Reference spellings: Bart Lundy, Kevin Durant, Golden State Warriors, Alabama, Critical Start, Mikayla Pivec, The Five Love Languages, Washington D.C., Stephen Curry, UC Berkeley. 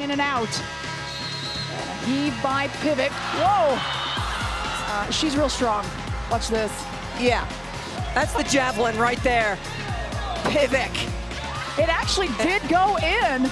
In and out. And a heave by Pivec. Whoa! She's real strong. Watch this. Yeah. That's the javelin right there. Pivec. It actually did go in.